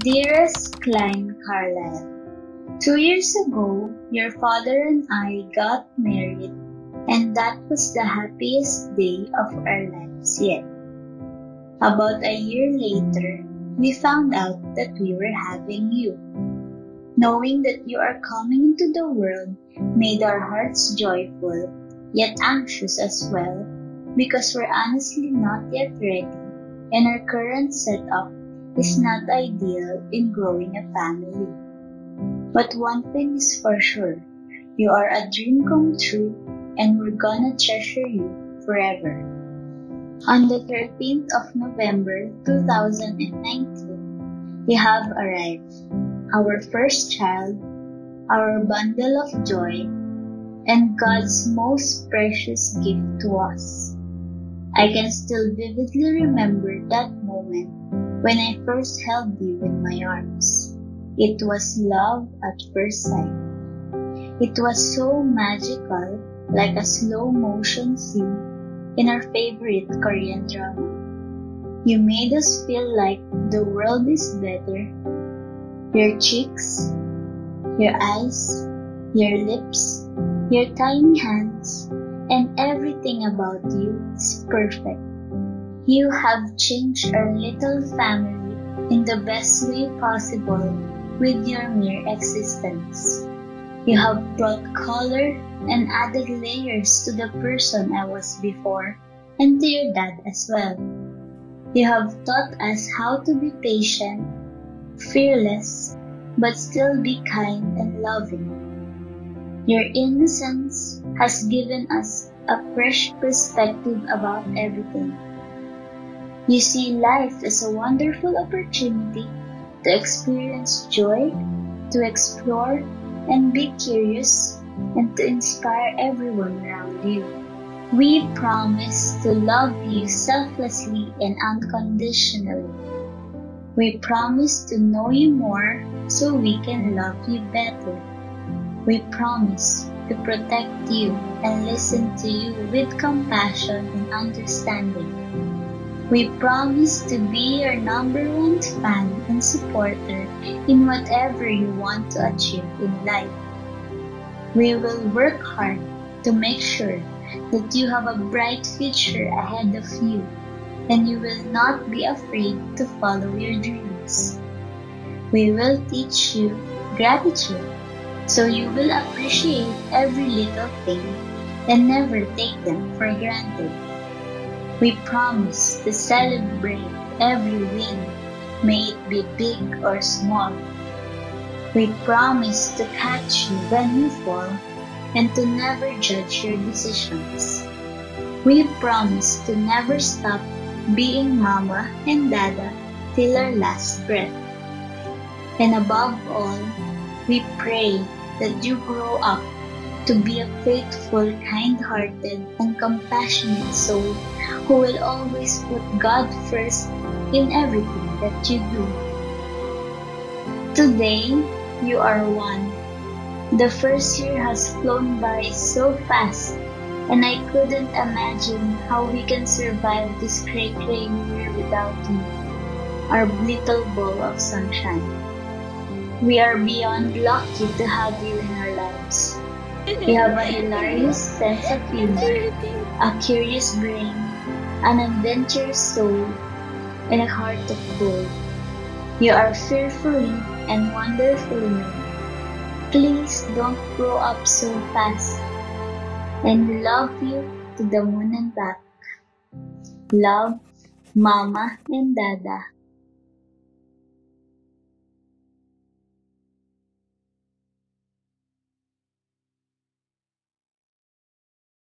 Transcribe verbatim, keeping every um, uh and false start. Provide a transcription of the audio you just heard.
Dearest Klynn Carlisle, two years ago, your father and I got married, and that was the happiest day of our lives yet. About a year later, we found out that we were having you. Knowing that you are coming into the world made our hearts joyful, yet anxious as well, because we're honestly not yet ready, and our current setup is not ideal in growing a family. But one thing is for sure, you are a dream come true, and we're gonna treasure you forever. On the thirteenth of November two thousand nineteen, we have arrived, our first child, our bundle of joy, and God's most precious gift to us. I can still vividly remember that moment when I first held you in my arms. It was love at first sight. It was so magical, like a slow-motion scene in our favorite Korean drama. You made us feel like the world is better. Your cheeks, your eyes, your lips, your tiny hands, and everything about you is perfect. You have changed our little family in the best way possible with your mere existence. You have brought color and added layers to the person I was before, and to your dad as well. You have taught us how to be patient, fearless, but still be kind and loving. Your innocence has given us a fresh perspective about everything. You see life as a wonderful opportunity to experience joy, to explore, and be curious, and to inspire everyone around you. We promise to love you selflessly and unconditionally. We promise to know you more so we can love you better. We promise to protect you and listen to you with compassion and understanding. We promise to be your number one fan and supporter in whatever you want to achieve in life. We will work hard to make sure that you have a bright future ahead of you, and you will not be afraid to follow your dreams. We will teach you gratitude, so you will appreciate every little thing and never take them for granted. We promise to celebrate every win, may it be big or small. We promise to catch you when you fall and to never judge your decisions. We promise to never stop being Mama and Dada till our last breath. And above all, we pray that you grow up to be a faithful, kind-hearted, and compassionate soul who will always put God first in everything that you do. Today, you are one. The first year has flown by so fast, and I couldn't imagine how we can survive this great rain year without you, our little ball of sunshine. We are beyond lucky to have you in our lives. You have a hilarious sense of humor, a curious brain, an adventurous soul, and a heart of gold. You are fearfully and wonderfully made. Please don't grow up so fast. And we love you to the moon and back. Love, Mama and Dada.